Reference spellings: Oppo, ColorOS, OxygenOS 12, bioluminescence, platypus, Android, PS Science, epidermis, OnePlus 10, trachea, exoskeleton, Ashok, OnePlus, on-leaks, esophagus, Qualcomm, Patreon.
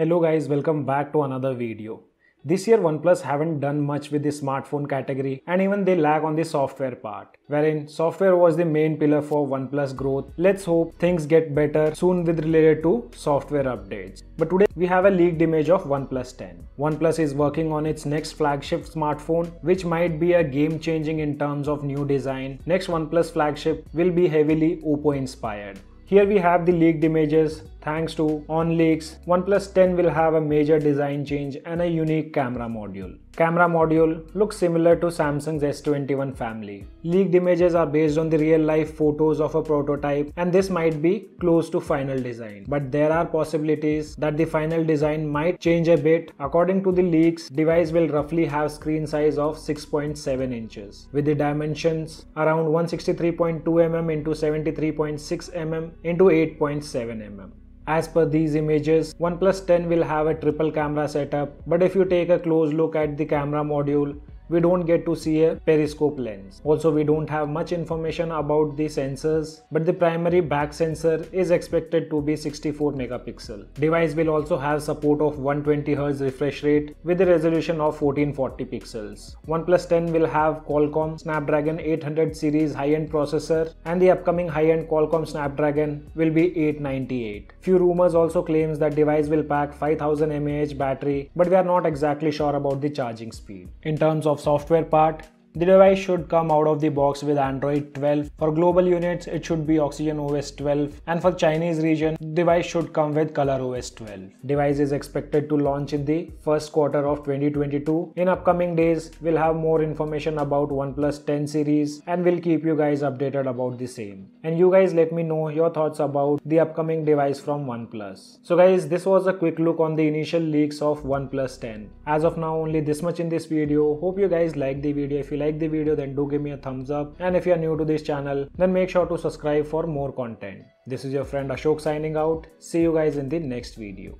Hello guys, welcome back to another video. This year OnePlus haven't done much with the smartphone category and even they lag on the software part. Wherein software was the main pillar for OnePlus growth. Let's hope things get better soon with related to software updates. But today we have a leaked image of OnePlus 10. OnePlus is working on its next flagship smartphone which might be a game changing in terms of new design. Next OnePlus flagship will be heavily Oppo inspired. Here we have the leaked images. Thanks to on-leaks, OnePlus 10 will have a major design change and a unique camera module. Camera module looks similar to Samsung's S21 family. Leaked images are based on the real-life photos of a prototype and this might be close to final design. But there are possibilities that the final design might change a bit. According to the leaks, device will roughly have screen size of 6.7 inches with the dimensions around 163.2 mm into 73.6 mm into 8.7 mm. As per these images, OnePlus 10 will have a triple camera setup, but if you take a close look at the camera module, we don't get to see a periscope lens. Also, we don't have much information about the sensors, but the primary back sensor is expected to be 64 megapixel. Device will also have support of 120Hz refresh rate with a resolution of 1440 pixels. OnePlus 10 will have Qualcomm Snapdragon 800 series high-end processor and the upcoming high-end Qualcomm Snapdragon will be 898. Few rumors also claims that device will pack 5000 mAh battery, but we are not exactly sure about the charging speed. In terms of software part, the device should come out of the box with Android 12. For global units, it should be OxygenOS 12 and for Chinese region, the device should come with ColorOS 12. Device is expected to launch in the first quarter of 2022. In upcoming days, we'll have more information about OnePlus 10 series and we'll keep you guys updated about the same. And you guys let me know your thoughts about the upcoming device from OnePlus. So guys, this was a quick look on the initial leaks of OnePlus 10. As of now, only this much in this video. Hope you guys like the video. If you like the video, then do give me a thumbs up, and if you are new to this channel, then make sure to subscribe for more content. This is your friend Ashok signing out. See you guys in the next video.